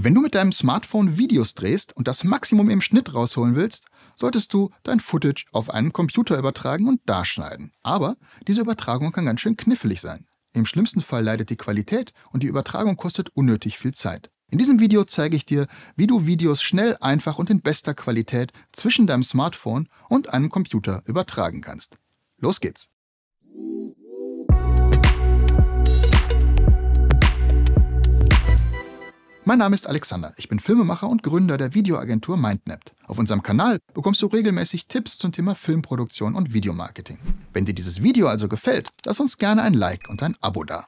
Wenn du mit deinem Smartphone Videos drehst und das Maximum im Schnitt rausholen willst, solltest du dein Footage auf einen Computer übertragen und da schneiden. Aber diese Übertragung kann ganz schön knifflig sein. Im schlimmsten Fall leidet die Qualität und die Übertragung kostet unnötig viel Zeit. In diesem Video zeige ich dir, wie du Videos schnell, einfach und in bester Qualität zwischen deinem Smartphone und einem Computer übertragen kannst. Los geht's! Mein Name ist Alexander, ich bin Filmemacher und Gründer der Videoagentur mindnapped. Auf unserem Kanal bekommst du regelmäßig Tipps zum Thema Filmproduktion und Videomarketing. Wenn dir dieses Video also gefällt, lass uns gerne ein Like und ein Abo da.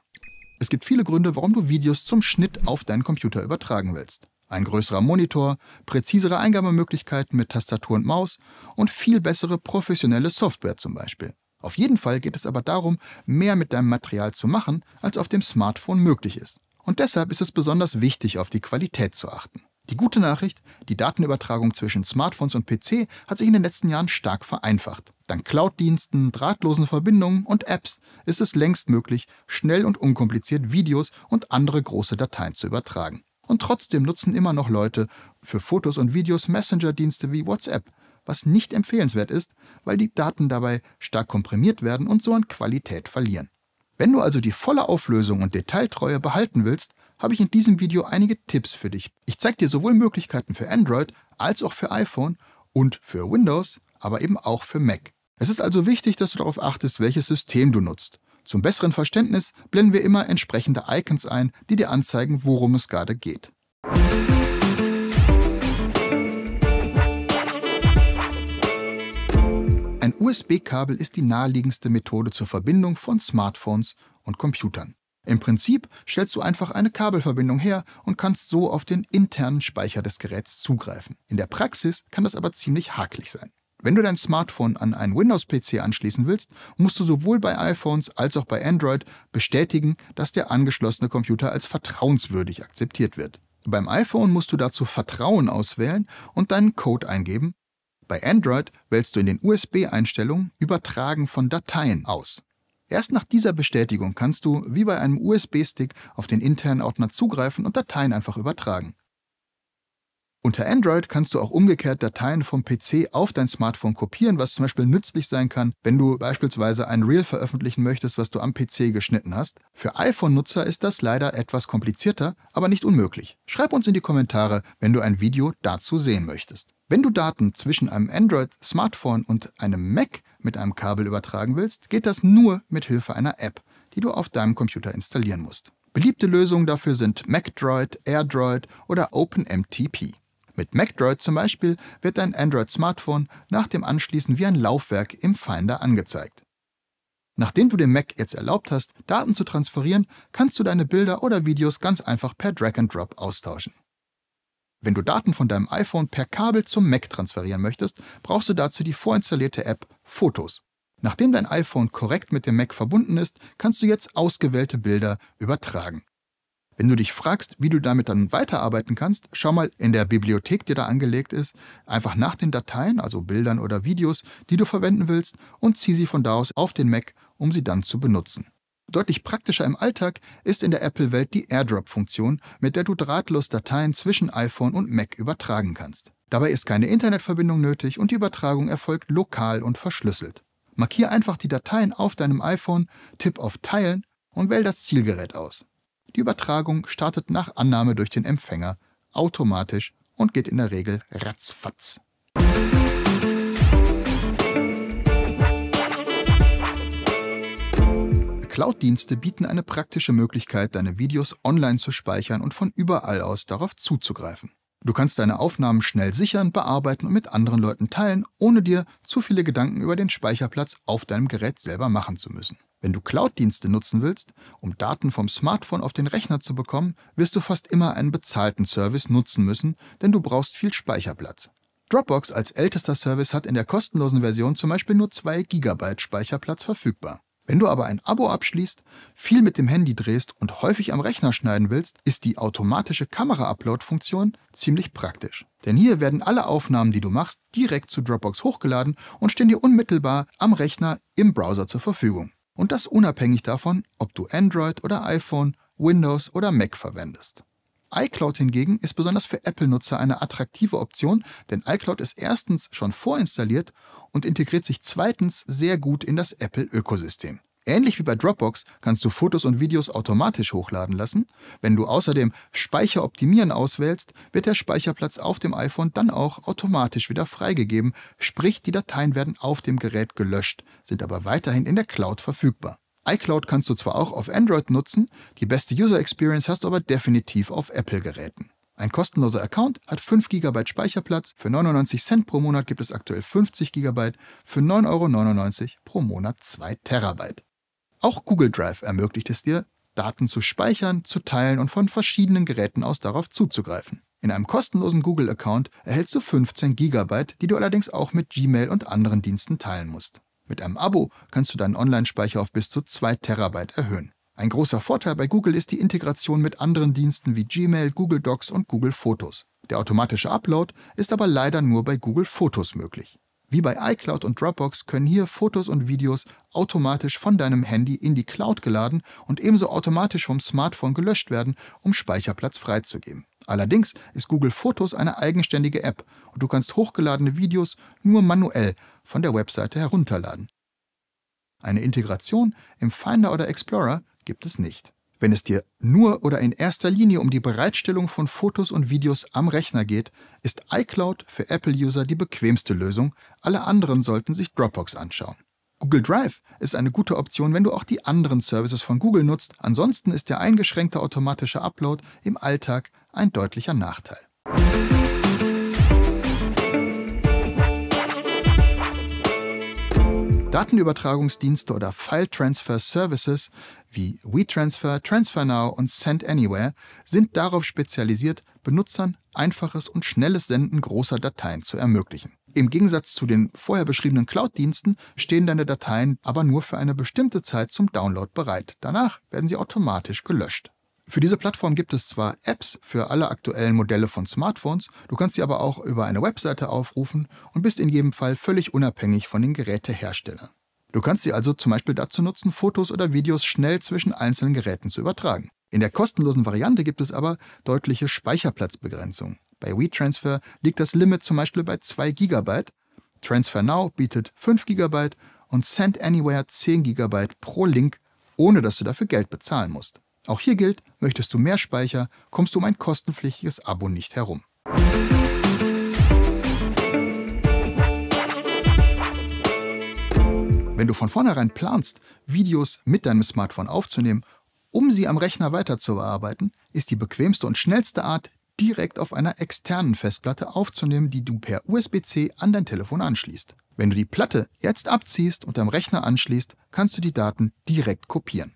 Es gibt viele Gründe, warum du Videos zum Schnitt auf deinen Computer übertragen willst. Ein größerer Monitor, präzisere Eingabemöglichkeiten mit Tastatur und Maus und viel bessere professionelle Software zum Beispiel. Auf jeden Fall geht es aber darum, mehr mit deinem Material zu machen, als auf dem Smartphone möglich ist. Und deshalb ist es besonders wichtig, auf die Qualität zu achten. Die gute Nachricht, die Datenübertragung zwischen Smartphones und PC hat sich in den letzten Jahren stark vereinfacht. Dank Cloud-Diensten, drahtlosen Verbindungen und Apps ist es längst möglich, schnell und unkompliziert Videos und andere große Dateien zu übertragen. Und trotzdem nutzen immer noch Leute für Fotos und Videos Messenger-Dienste wie WhatsApp, was nicht empfehlenswert ist, weil die Daten dabei stark komprimiert werden und so an Qualität verlieren. Wenn du also die volle Auflösung und Detailtreue behalten willst, habe ich in diesem Video einige Tipps für dich. Ich zeige dir sowohl Möglichkeiten für Android als auch für iPhone und für Windows, aber eben auch für Mac. Es ist also wichtig, dass du darauf achtest, welches System du nutzt. Zum besseren Verständnis blenden wir immer entsprechende Icons ein, die dir anzeigen, worum es gerade geht. Ein USB-Kabel ist die naheliegendste Methode zur Verbindung von Smartphones und Computern. Im Prinzip stellst du einfach eine Kabelverbindung her und kannst so auf den internen Speicher des Geräts zugreifen. In der Praxis kann das aber ziemlich hakelig sein. Wenn du dein Smartphone an einen Windows-PC anschließen willst, musst du sowohl bei iPhones als auch bei Android bestätigen, dass der angeschlossene Computer als vertrauenswürdig akzeptiert wird. Beim iPhone musst du dazu Vertrauen auswählen und deinen Code eingeben. Bei Android wählst du in den USB-Einstellungen Übertragen von Dateien aus. Erst nach dieser Bestätigung kannst du, wie bei einem USB-Stick, auf den internen Ordner zugreifen und Dateien einfach übertragen. Unter Android kannst du auch umgekehrt Dateien vom PC auf dein Smartphone kopieren, was zum Beispiel nützlich sein kann, wenn du beispielsweise ein Reel veröffentlichen möchtest, was du am PC geschnitten hast. Für iPhone-Nutzer ist das leider etwas komplizierter, aber nicht unmöglich. Schreib uns in die Kommentare, wenn du ein Video dazu sehen möchtest. Wenn du Daten zwischen einem Android-Smartphone und einem Mac mit einem Kabel übertragen willst, geht das nur mit Hilfe einer App, die du auf deinem Computer installieren musst. Beliebte Lösungen dafür sind MacDroid, AirDroid oder OpenMTP. Mit MacDroid zum Beispiel wird dein Android-Smartphone nach dem Anschließen wie ein Laufwerk im Finder angezeigt. Nachdem du dem Mac jetzt erlaubt hast, Daten zu transferieren, kannst du deine Bilder oder Videos ganz einfach per Drag-and-Drop austauschen. Wenn du Daten von deinem iPhone per Kabel zum Mac transferieren möchtest, brauchst du dazu die vorinstallierte App Fotos. Nachdem dein iPhone korrekt mit dem Mac verbunden ist, kannst du jetzt ausgewählte Bilder übertragen. Wenn du dich fragst, wie du damit dann weiterarbeiten kannst, schau mal in der Bibliothek, die da angelegt ist, einfach nach den Dateien, also Bildern oder Videos, die du verwenden willst und zieh sie von da aus auf den Mac, um sie dann zu benutzen. Deutlich praktischer im Alltag ist in der Apple-Welt die AirDrop-Funktion, mit der du drahtlos Dateien zwischen iPhone und Mac übertragen kannst. Dabei ist keine Internetverbindung nötig und die Übertragung erfolgt lokal und verschlüsselt. Markiere einfach die Dateien auf deinem iPhone, tipp auf Teilen und wähl das Zielgerät aus. Die Übertragung startet nach Annahme durch den Empfänger automatisch und geht in der Regel ratzfatz. Cloud-Dienste bieten eine praktische Möglichkeit, deine Videos online zu speichern und von überall aus darauf zuzugreifen. Du kannst deine Aufnahmen schnell sichern, bearbeiten und mit anderen Leuten teilen, ohne dir zu viele Gedanken über den Speicherplatz auf deinem Gerät selber machen zu müssen. Wenn du Cloud-Dienste nutzen willst, um Daten vom Smartphone auf den Rechner zu bekommen, wirst du fast immer einen bezahlten Service nutzen müssen, denn du brauchst viel Speicherplatz. Dropbox als ältester Service hat in der kostenlosen Version zum Beispiel nur 2 GB Speicherplatz verfügbar. Wenn du aber ein Abo abschließt, viel mit dem Handy drehst und häufig am Rechner schneiden willst, ist die automatische Kamera-Upload-Funktion ziemlich praktisch. Denn hier werden alle Aufnahmen, die du machst, direkt zu Dropbox hochgeladen und stehen dir unmittelbar am Rechner im Browser zur Verfügung. Und das unabhängig davon, ob du Android oder iPhone, Windows oder Mac verwendest. iCloud hingegen ist besonders für Apple-Nutzer eine attraktive Option, denn iCloud ist erstens schon vorinstalliert und integriert sich zweitens sehr gut in das Apple-Ökosystem. Ähnlich wie bei Dropbox kannst du Fotos und Videos automatisch hochladen lassen. Wenn du außerdem Speicher optimieren auswählst, wird der Speicherplatz auf dem iPhone dann auch automatisch wieder freigegeben, sprich die Dateien werden auf dem Gerät gelöscht, sind aber weiterhin in der Cloud verfügbar. iCloud kannst du zwar auch auf Android nutzen, die beste User Experience hast du aber definitiv auf Apple-Geräten. Ein kostenloser Account hat 5 GB Speicherplatz, für 99 Cent pro Monat gibt es aktuell 50 GB, für 9,99 € pro Monat 2 TB. Auch Google Drive ermöglicht es dir, Daten zu speichern, zu teilen und von verschiedenen Geräten aus darauf zuzugreifen. In einem kostenlosen Google-Account erhältst du 15 GB, die du allerdings auch mit Gmail und anderen Diensten teilen musst. Mit einem Abo kannst du deinen Online-Speicher auf bis zu 2 Terabyte erhöhen. Ein großer Vorteil bei Google ist die Integration mit anderen Diensten wie Gmail, Google Docs und Google Fotos. Der automatische Upload ist aber leider nur bei Google Fotos möglich. Wie bei iCloud und Dropbox können hier Fotos und Videos automatisch von deinem Handy in die Cloud geladen und ebenso automatisch vom Smartphone gelöscht werden, um Speicherplatz freizugeben. Allerdings ist Google Fotos eine eigenständige App und du kannst hochgeladene Videos nur manuell von der Webseite herunterladen. Eine Integration im Finder oder Explorer gibt es nicht. Wenn es dir nur oder in erster Linie um die Bereitstellung von Fotos und Videos am Rechner geht, ist iCloud für Apple-User die bequemste Lösung, alle anderen sollten sich Dropbox anschauen. Google Drive ist eine gute Option, wenn du auch die anderen Services von Google nutzt, ansonsten ist der eingeschränkte automatische Upload im Alltag ein deutlicher Nachteil. Datenübertragungsdienste oder File-Transfer-Services wie WeTransfer, TransferNow und SendAnywhere sind darauf spezialisiert, Benutzern einfaches und schnelles Senden großer Dateien zu ermöglichen. Im Gegensatz zu den vorher beschriebenen Cloud-Diensten stehen deine Dateien aber nur für eine bestimmte Zeit zum Download bereit. Danach werden sie automatisch gelöscht. Für diese Plattform gibt es zwar Apps für alle aktuellen Modelle von Smartphones, du kannst sie aber auch über eine Webseite aufrufen und bist in jedem Fall völlig unabhängig von den Geräteherstellern. Du kannst sie also zum Beispiel dazu nutzen, Fotos oder Videos schnell zwischen einzelnen Geräten zu übertragen. In der kostenlosen Variante gibt es aber deutliche Speicherplatzbegrenzungen. Bei WeTransfer liegt das Limit zum Beispiel bei 2 GB, TransferNow bietet 5 GB und SendAnywhere 10 GB pro Link, ohne dass du dafür Geld bezahlen musst. Auch hier gilt, möchtest du mehr Speicher, kommst du um ein kostenpflichtiges Abo nicht herum. Wenn du von vornherein planst, Videos mit deinem Smartphone aufzunehmen, um sie am Rechner weiterzubearbeiten, ist die bequemste und schnellste Art, direkt auf einer externen Festplatte aufzunehmen, die du per USB-C an dein Telefon anschließt. Wenn du die Platte jetzt abziehst und am Rechner anschließt, kannst du die Daten direkt kopieren.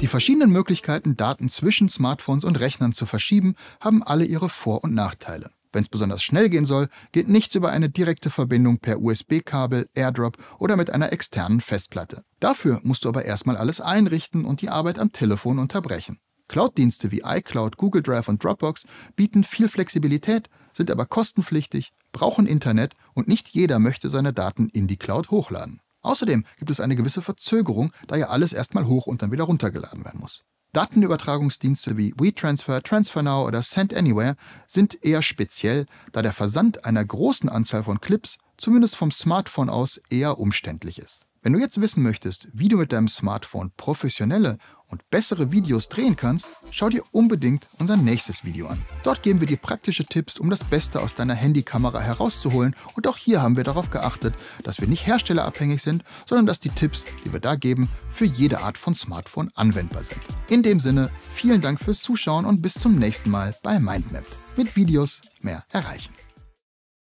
Die verschiedenen Möglichkeiten, Daten zwischen Smartphones und Rechnern zu verschieben, haben alle ihre Vor- und Nachteile. Wenn es besonders schnell gehen soll, geht nichts über eine direkte Verbindung per USB-Kabel, AirDrop oder mit einer externen Festplatte. Dafür musst du aber erstmal alles einrichten und die Arbeit am Telefon unterbrechen. Cloud-Dienste wie iCloud, Google Drive und Dropbox bieten viel Flexibilität, sind aber kostenpflichtig, brauchen Internet und nicht jeder möchte seine Daten in die Cloud hochladen. Außerdem gibt es eine gewisse Verzögerung, da ja alles erstmal hoch und dann wieder runtergeladen werden muss. Datenübertragungsdienste wie WeTransfer, TransferNow oder SendAnywhere sind eher speziell, da der Versand einer großen Anzahl von Clips zumindest vom Smartphone aus eher umständlich ist. Wenn du jetzt wissen möchtest, wie du mit deinem Smartphone professionelle und bessere Videos drehen kannst, schau dir unbedingt unser nächstes Video an. Dort geben wir dir praktische Tipps, um das Beste aus deiner Handykamera herauszuholen und auch hier haben wir darauf geachtet, dass wir nicht herstellerabhängig sind, sondern dass die Tipps, die wir da geben, für jede Art von Smartphone anwendbar sind. In dem Sinne, vielen Dank fürs Zuschauen und bis zum nächsten Mal bei mindnapped. Mit Videos mehr erreichen.